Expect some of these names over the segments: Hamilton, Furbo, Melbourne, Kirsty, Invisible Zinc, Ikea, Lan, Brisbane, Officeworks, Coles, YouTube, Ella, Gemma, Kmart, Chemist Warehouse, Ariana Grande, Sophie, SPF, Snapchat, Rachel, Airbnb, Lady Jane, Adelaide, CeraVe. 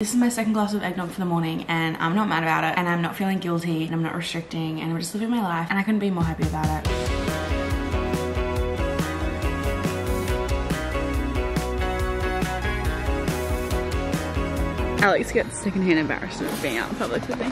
This is my second glass of eggnog for the morning and I'm not mad about it and I'm not feeling guilty and I'm not restricting and I'm just living my life and I couldn't be more happy about it. Alex gets secondhand embarrassment of being out in public with me.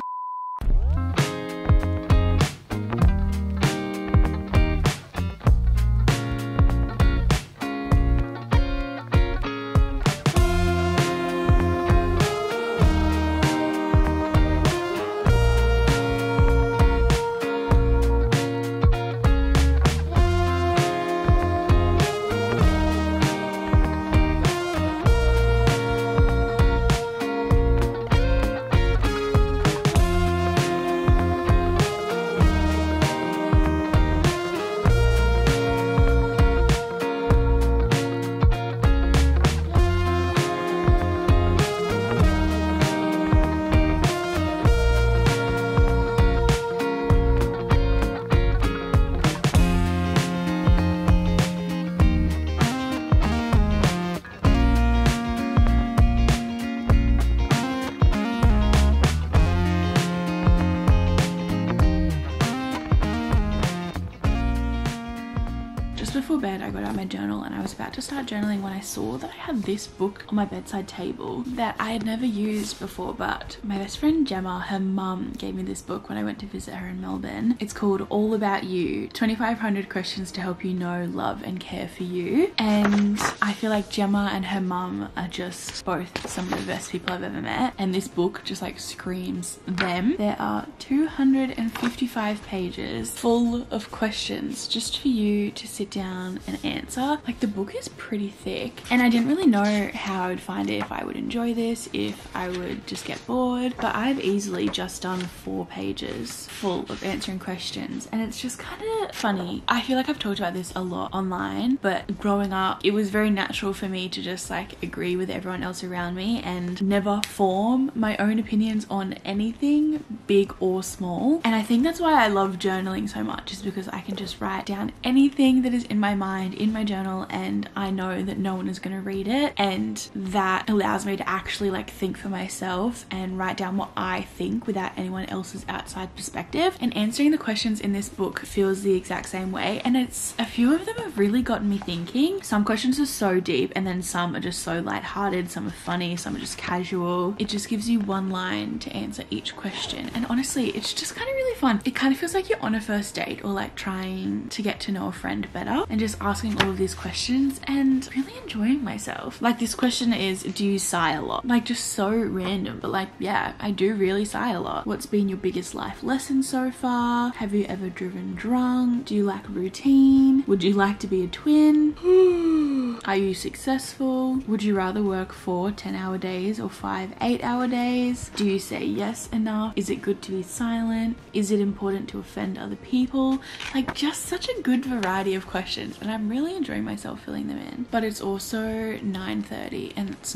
Before bed I got out my journal and I was about to start journaling when I saw that I had this book on my bedside table that I had never used before, but my best friend Gemma, her mum, gave me this book when I went to visit her in Melbourne. It's called All About You, 2500 Questions to Help You Know, Love and Care for You, and I feel like Gemma and her mum are just both some of the best people I've ever met and this book just like screams them. There are 255 pages full of questions just for you to sit down and answer. Like, the book is pretty thick and I didn't really know how I would find it, if I would enjoy this, if I would just get bored, but I've easily just done 4 pages full of answering questions and it's just kind of funny. I feel like I've talked about this a lot online, but growing up it was very natural for me to just like agree with everyone else around me and never form my own opinions on anything, big or small, and I think that's why I love journaling so much, is because I can just write down anything that is in my mind in my journal and I know that no one is going to read it, and that allows me to actually like think for myself and write down what I think without anyone else's outside perspective. And answering the questions in this book feels the exact same way, and it's a few of them have really gotten me thinking. Some questions are so deep and then some are just so lighthearted, some are funny, some are just casual. It just gives you one line to answer each question and honestly it's just kind of really fun. It kind of feels like you're on a first date or like trying to get to know a friend better, and just asking all of these questions and really enjoying myself. Like, this question is, do you sigh a lot? Like, just so random, but like, yeah, I do really sigh a lot. What's been your biggest life lesson so far? Have you ever driven drunk? Do you like routine? Would you like to be a twin? Are you successful? Would you rather work 4 10-hour days or 5 8-hour days? Do you say yes enough? Is it good to be silent? Is it important to offend other people? Like, just such a good variety of questions, and I'm really enjoying myself filling them in. But it's also 9:30 and it's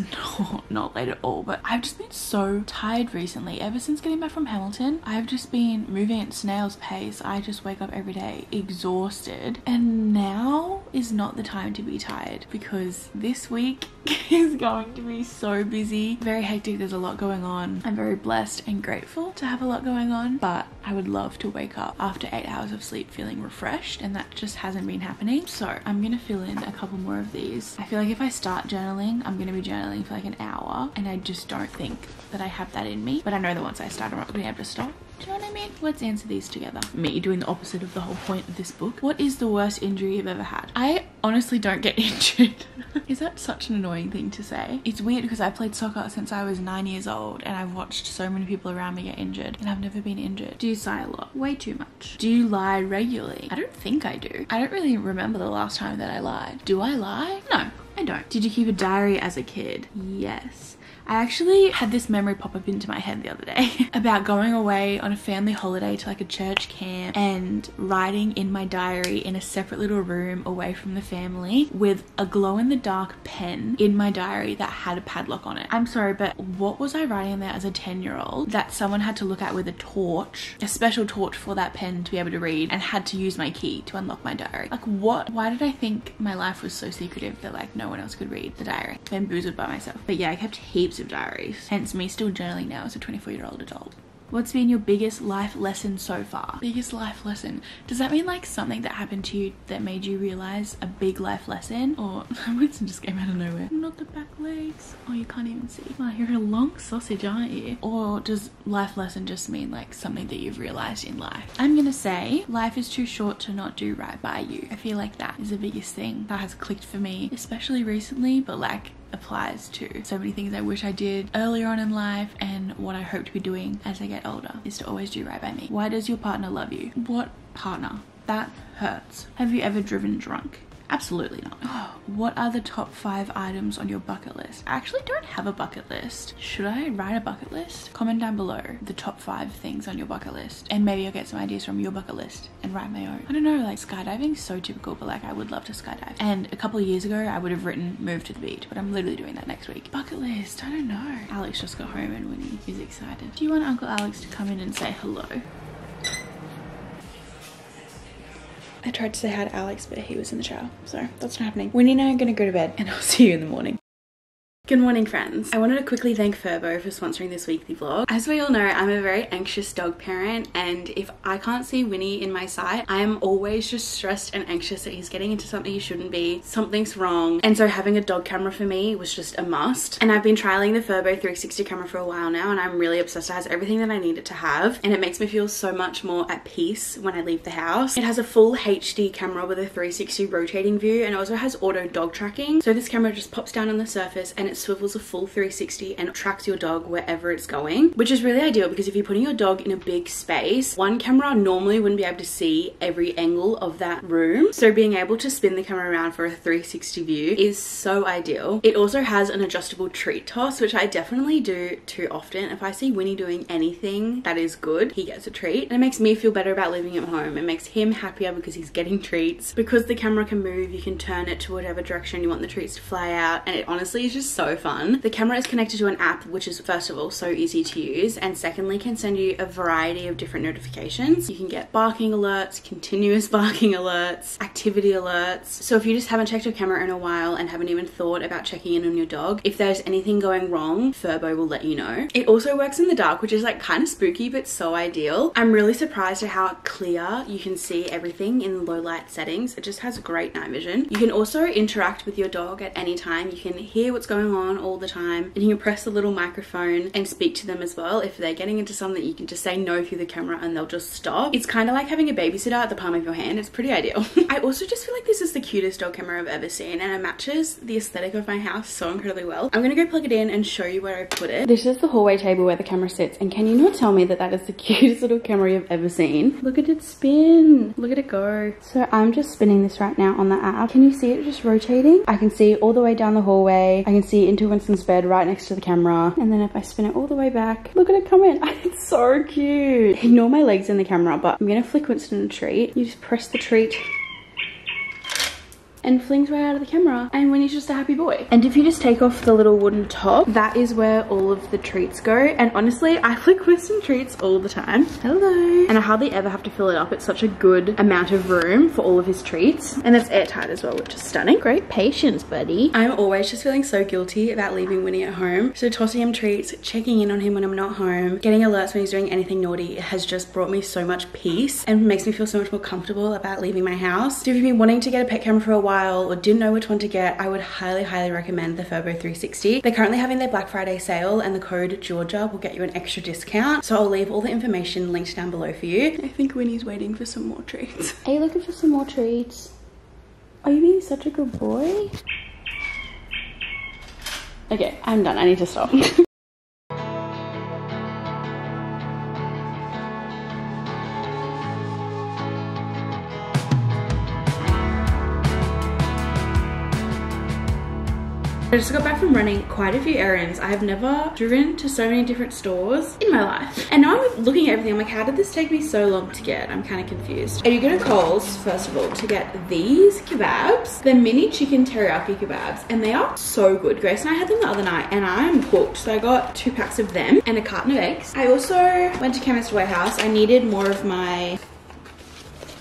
not late at all, but I've just been so tired recently. Ever since getting back from Hamilton I've just been moving at snail's pace. I just wake up every day exhausted, and now is not the time to be tired because this week is going to be so busy, very hectic, there's a lot going on. I'm very blessed and grateful to have a lot going on, but I would love to wake up after 8 hours of sleep feeling refreshed, and that just hasn't been happening. So I'm gonna fill in a couple more of these. I feel like if I start journaling I'm gonna be journaling for like an hour and I just don't think that I have that in me, but I know that once I start I'm not gonna be able to stop. Do you know what I mean? Let's answer these together. Me doing the opposite of the whole point of this book. What is the worst injury you've ever had? I honestly don't get injured. Is that such an annoying thing to say? It's weird because I played soccer since I was 9 years old and I've watched so many people around me get injured and I've never been injured. Do you sigh a lot? Way too much. Do you lie regularly? I don't think I do. I don't really remember the last time that I lied. Do I lie? No, I don't. Did you keep a diary as a kid? Yes. I actually had this memory pop up into my head the other day about going away on a family holiday to like a church camp and writing in my diary in a separate little room away from the family with a glow-in-the-dark pen in my diary that had a padlock on it. I'm sorry, but what was I writing in there as a 10-year-old that someone had to look at with a torch, a special torch for that pen to be able to read, and had to use my key to unlock my diary? Like, what? Why did I think my life was so secretive that like no one else could read the diary? Bamboozled by myself. But yeah, I kept heaps of diaries. Hence me still journaling now as a 24-year-old adult. What's been your biggest life lesson so far? Biggest life lesson. Does that mean like something that happened to you that made you realize a big life lesson? Or words just came out of nowhere. Not the back legs. Oh, you can't even see. Wow, you're a long sausage, aren't you? Or does life lesson just mean like something that you've realized in life? I'm gonna say life is too short to not do right by you. I feel like that is the biggest thing that has clicked for me, especially recently, but like applies to so many things I wish I did earlier on in life and what I hope to be doing as I get older is to always do right by me. Why does your partner love you? What partner? That hurts. Have you ever driven drunk? Absolutely not. Oh, what are the top 5 items on your bucket list? I actually don't have a bucket list. Should I write a bucket list? Comment down below the top 5 things on your bucket list and maybe I'll get some ideas from your bucket list and write my own. I don't know, like skydiving's so typical, but like I would love to skydive. And a couple of years ago, I would have written move to the beach, but I'm literally doing that next week. Bucket list, I don't know. Alex just got home and Winnie is excited. Do you want Uncle Alex to come in and say hello? I tried to say hi to Alex, but he was in the shower, so that's not happening. Winnie and I are gonna go to bed, and I'll see you in the morning. Good morning, friends. I wanted to quickly thank Furbo for sponsoring this weekly vlog. As we all know, I'm a very anxious dog parent, and if I can't see Winnie in my sight, I am always just stressed and anxious that he's getting into something he shouldn't be, something's wrong, and so having a dog camera for me was just a must. And I've been trialing the Furbo 360 camera for a while now, and I'm really obsessed. It has everything that I need it to have, and it makes me feel so much more at peace when I leave the house. It has a full HD camera with a 360 rotating view, and it also has auto dog tracking. So this camera just pops down on the surface, and it swivels a full 360 and tracks your dog wherever it's going, which is really ideal because if you're putting your dog in a big space, one camera normally wouldn't be able to see every angle of that room. So being able to spin the camera around for a 360 view is so ideal. It also has an adjustable treat toss, which I definitely do too often. If I see Winnie doing anything that is good, he gets a treat, and it makes me feel better about leaving him home. It makes him happier because he's getting treats. Because the camera can move, you can turn it to whatever direction you want the treats to fly out, and it honestly is just so fun. The camera is connected to an app, which is first of all so easy to use, and secondly can send you a variety of different notifications. You can get barking alerts, continuous barking alerts, activity alerts. So if you just haven't checked your camera in a while and haven't even thought about checking in on your dog, if there's anything going wrong, Furbo will let you know. It also works in the dark, which is like kind of spooky but so ideal. I'm really surprised at how clear you can see everything in low light settings. It just has great night vision. You can also interact with your dog at any time. You can hear what's going on all the time, and you can press the little microphone and speak to them as well. If they're getting into something, you can just say no through the camera and they'll just stop. It's kind of like having a babysitter at the palm of your hand. It's pretty ideal. I also just feel like this is the cutest dog camera I've ever seen, and it matches the aesthetic of my house so incredibly well. I'm gonna go plug it in and show you where I put it. This is the hallway table where the camera sits, and can you not tell me that that is the cutest little camera you've ever seen? Look at it spin, look at it go. So I'm just spinning this right now on the app. Can you see it just rotating? I can see all the way down the hallway. I can see into Winston's bed right next to the camera, and then if I spin it all the way back, look at it come in. It's so cute. Ignore my legs in the camera, but I'm gonna flick Winston a treat. You just press the treat and flings right out of the camera, and Winnie's just a happy boy. And if you just take off the little wooden top, that is where all of the treats go. And honestly, I flick Winston treats all the time. Hello. And I hardly ever have to fill it up. It's such a good amount of room for all of his treats, and that's airtight as well, which is stunning. Great patience, buddy. I'm always just feeling so guilty about leaving Winnie at home, so tossing him treats, checking in on him when I'm not home, getting alerts when he's doing anything naughty has just brought me so much peace and makes me feel so much more comfortable about leaving my house. So if you've been wanting to get a pet camera for a while or didn't know which one to get, I would highly recommend the Furbo 360. They're currently having their Black Friday sale, and the code Georgia will get you an extra discount. So I'll leave all the information linked down below for you. I think Winnie's waiting for some more treats. Are you looking for some more treats? Are you being such a good boy? Okay, I'm done. I need to stop. I just got back from running quite a few errands. I have never driven to so many different stores in my life. And now I'm looking at everything, I'm like, how did this take me so long to get? I'm kind of confused. You go to Coles, first of all, to get these kebabs. They're mini chicken teriyaki kebabs, and they are so good. Grace and I had them the other night, and I'm hooked. So I got 2 packs of them and a carton of eggs. I also went to Chemist Warehouse. I needed more of my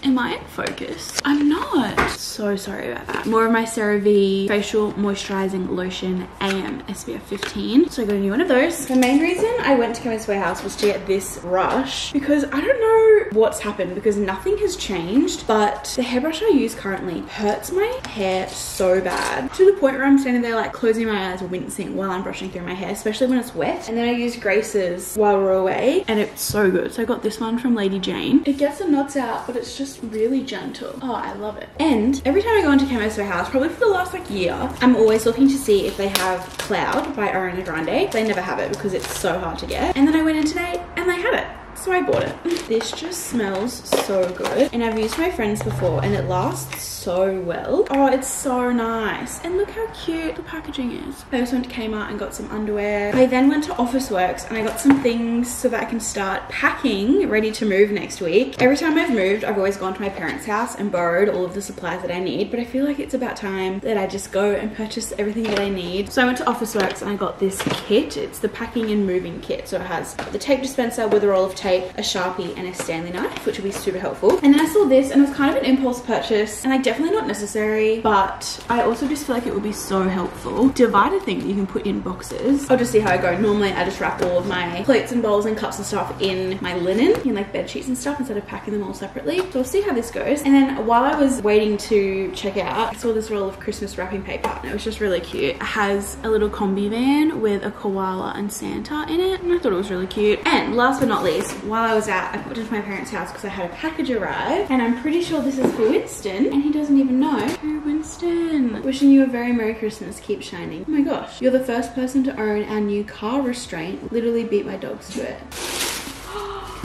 Am I in focus? I'm not. So sorry about that. More of my CeraVe facial moisturizing lotion, AM SPF 15. So I got a new one of those. The main reason I went to Chemist Warehouse was to get this brush because I don't know what's happened because nothing has changed, but the hairbrush I use currently hurts my hair so bad to the point where I'm standing there like closing my eyes wincing while I'm brushing through my hair, especially when it's wet. And then I use Grace's while we're away and it's so good. So I got this one from Lady Jane. It gets the knots out, but it's just really gentle. Oh, I love it. And every time I go into Chemist Warehouse, probably for the last like year, I'm always looking to see if they have Cloud by Ariana Grande. They never have it because it's so hard to get. And then I went in today and they had it. So I bought it. This just smells so good. And I've used my friends before and it lasts so well. Oh, it's so nice. And look how cute the packaging is. I also went to Kmart and got some underwear. I then went to Officeworks and I got some things so that I can start packing, ready to move next week. Every time I've moved, I've always gone to my parents' house and borrowed all of the supplies that I need. But I feel like it's about time that I just go and purchase everything that I need. So I went to Officeworks and I got this kit. It's the packing and moving kit. So it has the tape dispenser with a roll of tape, a Sharpie and a Stanley knife, which would be super helpful. And then I saw this and it was kind of an impulse purchase and like definitely not necessary, but I also just feel like it would be so helpful. Divider thing that you can put in boxes. I'll just see how I go. Normally I just wrap all of my plates and bowls and cups and stuff in my linen, in like bed sheets and stuff instead of packing them all separately. So we'll see how this goes. And then while I was waiting to check out, I saw this roll of Christmas wrapping paper and it was just really cute. It has a little combi van with a koala and Santa in it and I thought it was really cute. And last but not least, while I was out, I popped into my parents' house because I had a package arrive and I'm pretty sure this is for Winston and he doesn't even know. Hey Winston, wishing you a very Merry Christmas, keep shining. Oh my gosh, you're the first person to own our new car restraint, literally beat my dogs to it.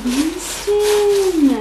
Winston,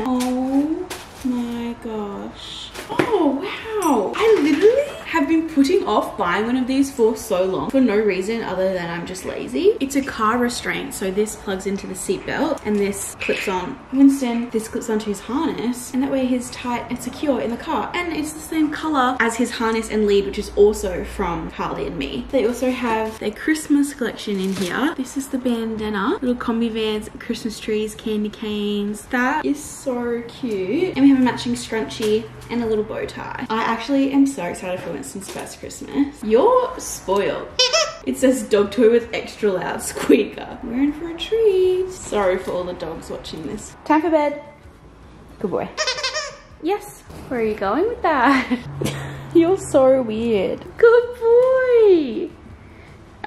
oh my gosh. Oh wow, I literally have been putting off buying one of these for so long for no reason other than I'm just lazy. It's a car restraint, so this plugs into the seatbelt and this clips on Winston, this clips onto his harness, and that way he's tight and secure in the car. And it's the same color as his harness and lead, which is also from Carly and Me. They also have their Christmas collection in here. This is the bandana, little combi vans, Christmas trees, candy canes. That is so cute. And we have a matching scrunchie and a little bow tie. I actually am so excited for Winston's first Christmas. You're spoiled. It says dog toy with extra loud squeaker. We're in for a treat. Sorry for all the dogs watching this. Time for bed. Good boy. Yes. Where are you going with that? You're so weird. Good boy.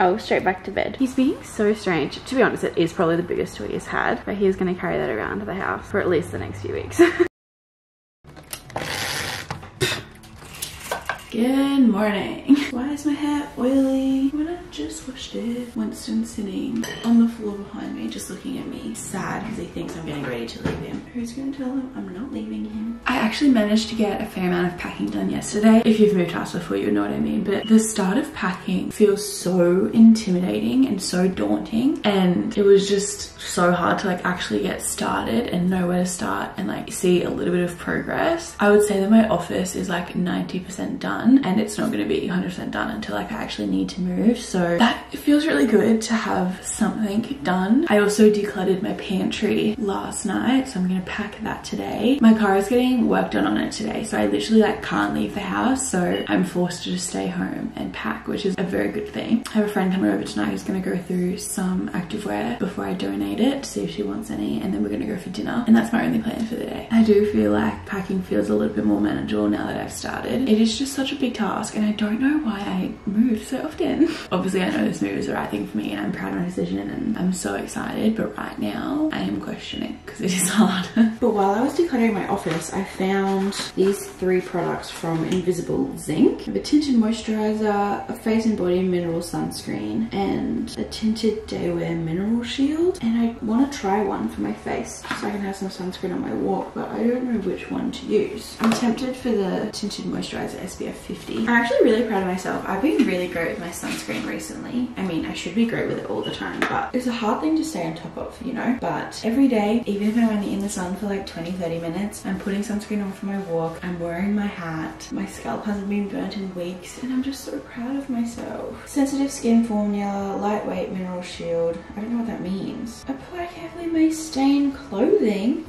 Oh, straight back to bed. He's being so strange. To be honest, it is probably the biggest toy he's had, but he is going to carry that around the house for at least the next few weeks. Good morning. Why is my hair oily when I just washed it? Winston's sitting on the floor behind me, just looking at me, sad because he thinks I'm getting ready to leave him. Who's gonna tell him I'm not leaving him? I actually managed to get a fair amount of packing done yesterday. If you've moved house before, you know what I mean, but the start of packing feels so intimidating and so daunting, and it was just so hard to like actually get started and know where to start and like see a little bit of progress. I would say that my office is like 90% done. And it's not going to be 100% done until like I actually need to move, so that feels really good to have something done. I also decluttered my pantry last night, so I'm going to pack that today. My car is getting work done on it today, so I literally like can't leave the house, so I'm forced to just stay home and pack, which is a very good thing. I have a friend coming over tonight who's going to go through some activewear before I donate it to see if she wants any, and then we're going to go for dinner, and that's my only plan for the day. I do feel like packing feels a little bit more manageable now that I've started. It is just such a big task and I don't know why I move so often. Obviously I know this move is the right thing for me and I'm proud of my decision and I'm so excited, but right now I am questioning because it is hard. But while I was decluttering my office, I found these three products from Invisible Zinc. I have a tinted moisturizer, a face and body mineral sunscreen, and a tinted daywear mineral shield, and I want to try one for my face so I can have some sunscreen on my walk, but I don't know which one to use. I'm tempted for the tinted moisturizer SPF 50. I'm actually really proud of myself. I've been really great with my sunscreen recently. I mean, I should be great with it all the time, but it's a hard thing to stay on top of, you know? But every day, even if I'm only in the sun for like 20-30 minutes, I'm putting sunscreen on for my walk, I'm wearing my hat, my scalp hasn't been burnt in weeks, and I'm just so proud of myself. Sensitive skin formula, lightweight mineral shield. I don't know what that means. Apply carefully my stained clothing.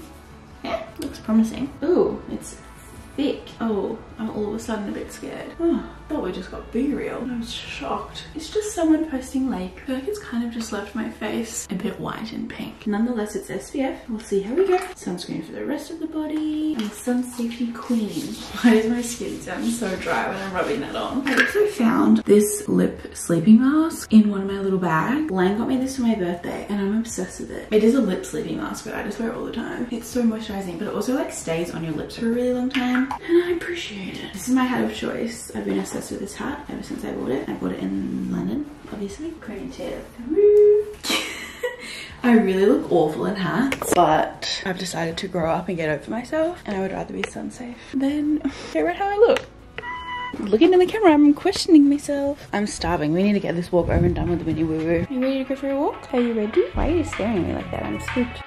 Yeah, looks promising. Ooh, it's sudden a bit scared. Oh, I thought we just got B-reeled. I was shocked. It's just someone posting Lake. I feel like it's kind of just left my face a bit white and pink. Nonetheless, it's SPF. We'll see how we go. Sunscreen for the rest of the body. I'm a sun safety queen. Why does my skin sound so dry when I'm rubbing that on? I also found this lip sleeping mask in one of my little bags. Lan got me this for my birthday and I'm obsessed with it. It is a lip sleeping mask, but I just wear it all the time. It's so moisturizing, but it also like stays on your lips for a really long time. And I appreciate it. This is my hat of choice. I've been obsessed with this hat ever since I bought it. I bought it in London, obviously. Cream tip. I really look awful in hats, but I've decided to grow up and get over myself, and I would rather be sun safe than figure out how I look. Looking in the camera, I'm questioning myself. I'm starving. We need to get this walk over and done with the mini woo-woo. Are you ready to go for a walk? Are you ready? Why are you staring at me like that? I'm spooked.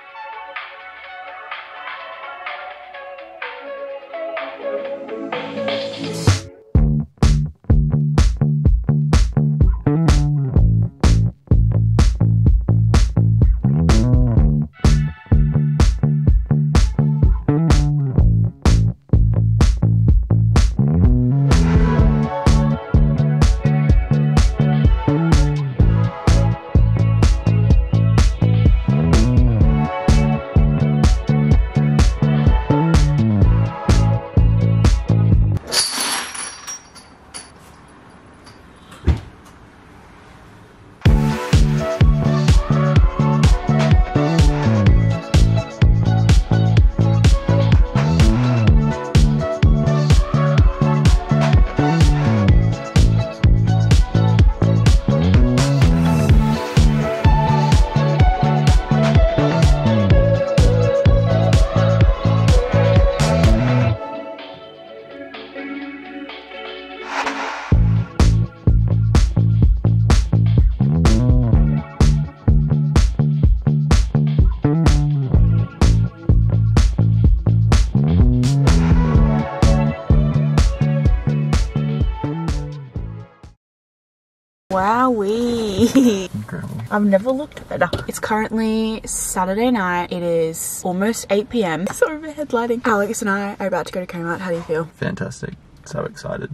I've never looked better. It's currently Saturday night. It is almost 8 p.m. Sorry for head lighting. Alex and I are about to go to Kmart. How do you feel? Fantastic. So excited.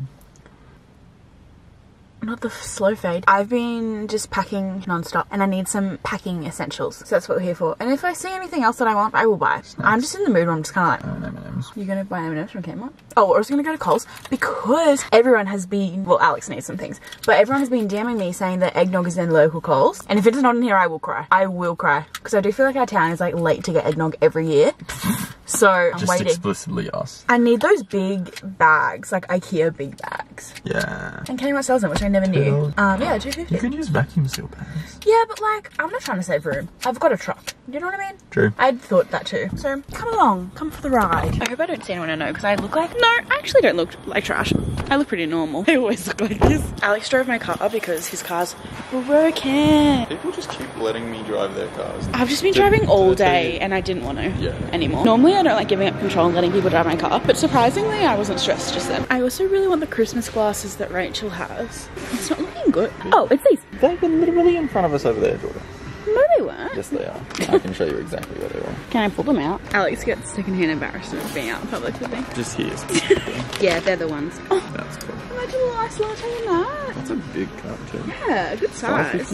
Not the slow fade. I've been just packing non-stop and I need some packing essentials. So that's what we're here for. And if I see anything else that I want, I will buy. Nice. I'm just in the mood where I'm just kind of like... M&Ms. You're going to buy M&Ms from Kmart? Oh, I was going to go to Coles because everyone has been... Well, Alex needs some things. But everyone has been DMing me saying that eggnog is in local Coles. And if it's not in here, I will cry. I will cry. Because I do feel like our town is like late to get eggnog every year. So I'm just waiting. Explicitly us. I need those big bags, like Ikea big bags. Yeah. And Kmart sells them, which I never knew. Yeah, $2.50. You can use vacuum seal bags. Yeah, but like, I'm not trying to save room. I've got a truck. You know what I mean? True. I'd thought that too. So come along, come for the ride. I hope I don't see anyone I know because I look like... No, I actually don't look like trash. I look pretty normal. I always look like this. Alex drove my car because his car's broken. People just keep letting me drive their cars. I've just been driving all day and I didn't want to anymore. Normally I don't like giving up control and letting people drive my car, but surprisingly I wasn't stressed just then. I also really want the Christmas glasses that Rachel has. It's not looking good. Oh, it's these. They were literally in front of us over there, Jordan. No, they weren't. Yes, they are. I can show you exactly where they were. Can I pull them out? Alex gets secondhand embarrassment of being out in public with me. Just here. Yeah, they're the ones. Oh, that's cool. Imagine a nice latte in that. That's a big cup too. Yeah, a good size.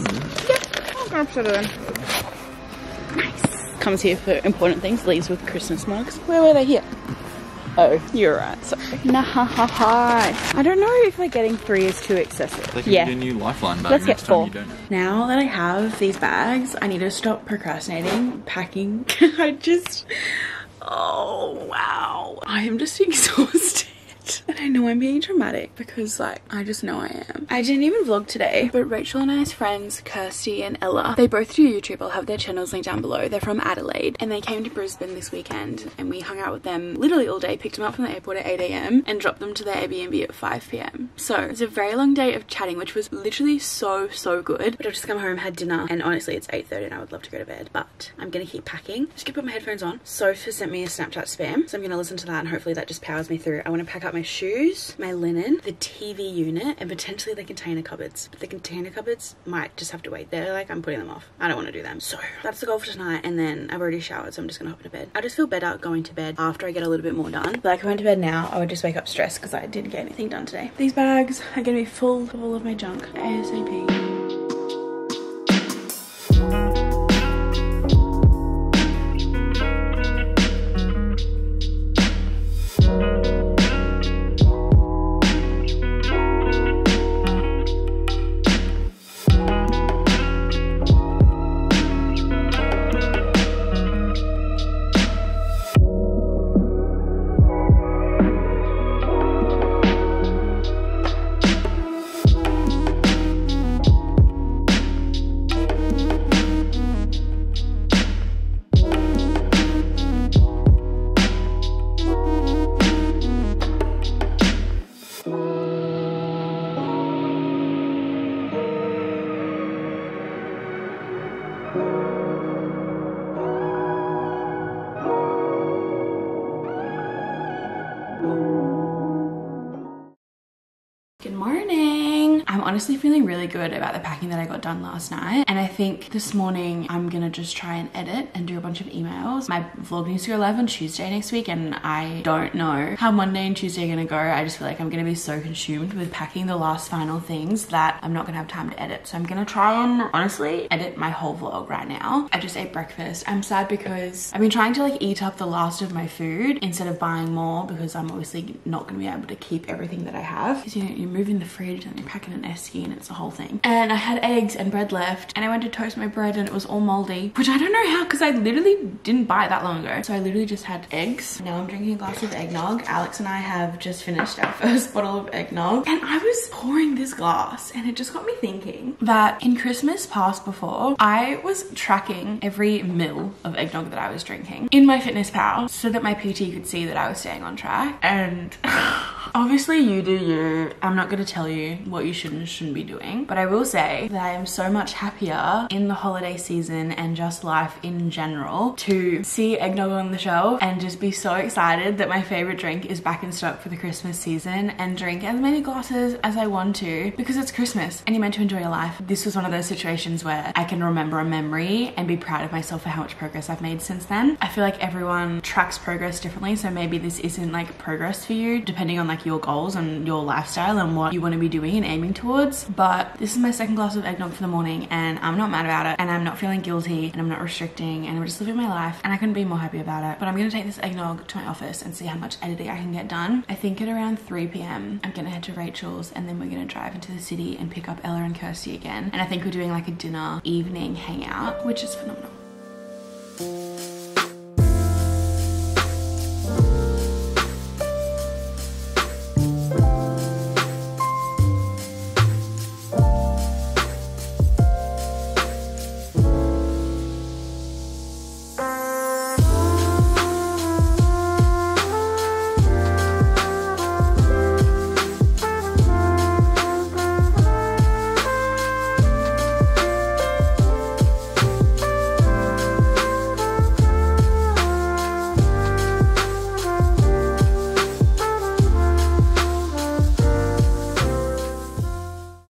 Yep, I'm gonna put it in. Nice. Comes here for important things, leaves with Christmas mugs. Where were they here? Oh, you're right, sorry. Nah, ha, ha, ha. I don't know if like getting 3 is too excessive. They can get a new lifeline bag. Let's get 4. Now that I have these bags, I need to stop procrastinating, packing. Oh, wow. I am just exhausted. And I know I'm being dramatic because like I just know I am. I didn't even vlog today, but Rachel and I's friends Kirsty and Ella, they both do YouTube. I'll have their channels linked down below. They're from Adelaide and they came to Brisbane this weekend and we hung out with them literally all day, picked them up from the airport at 8 a.m. and dropped them to their Airbnb at 5 p.m. So it's a very long day of chatting, which was literally so good. But I've just come home, had dinner, and honestly it's 8:30 and I would love to go to bed, but I'm gonna keep packing. Just gonna put my headphones on. Sophie sent me a Snapchat spam, so I'm gonna listen to that and hopefully that just powers me through. I want to pack up out my shoes, my linen, the TV unit, and potentially the container cupboards. But the container cupboards might just have to wait. They're like, I'm putting them off. I don't want to do them. So that's the goal for tonight. And then I've already showered, so I'm just gonna hop into bed. I just feel better going to bed after I get a little bit more done. Like, if I went to bed now, I would just wake up stressed because I didn't get anything done today. These bags are gonna be full of all of my junk ASAP. Honestly feeling really good about the packing that I got done last night, and I think this morning I'm gonna just try and edit and do a bunch of emails. My vlog needs to go live on Tuesday next week, and I don't know how Monday and Tuesday are gonna go. I just feel like I'm gonna be so consumed with packing the last final things that I'm not gonna have time to edit. So I'm gonna try and honestly edit my whole vlog right now. I just ate breakfast. I'm sad because I've been trying to like eat up the last of my food instead of buying more, because I'm obviously not gonna be able to keep everything that I have, because you know, you're moving the fridge and you're packing an and it's a whole thing. And I had eggs and bread left, and I went to toast my bread and it was all moldy, which I don't know how, because I literally didn't buy it that long ago. So I literally just had eggs. Now I'm drinking a glass of eggnog. Alex and I have just finished our first bottle of eggnog, and I was pouring this glass and it just got me thinking that in Christmas past before, I was tracking every mil of eggnog that I was drinking in my fitness pal so that my PT could see that I was staying on track. And obviously you do you. I'm not gonna tell you what you should and shouldn't be doing, but I will say that I am so much happier in the holiday season and just life in general to see eggnog on the shelf and just be so excited that my favorite drink is back in stock for the Christmas season, and drink as many glasses as I want to, because it's Christmas and you're meant to enjoy your life. This was one of those situations where I can remember a memory and be proud of myself for how much progress I've made since then. I feel like everyone tracks progress differently, so maybe this isn't like progress for you, depending on like your goals and your lifestyle and what you want to be doing and aiming towards. But this is my second glass of eggnog for the morning, and I'm not mad about it, and I'm not feeling guilty, and I'm not restricting, and I'm just living my life, and I couldn't be more happy about it. But I'm gonna take this eggnog to my office and see how much editing I can get done. I think at around 3 p.m. I'm gonna head to Rachel's, and then we're gonna drive into the city and pick up Ella and Kirsty again, and I think we're doing like a dinner evening hangout, which is phenomenal.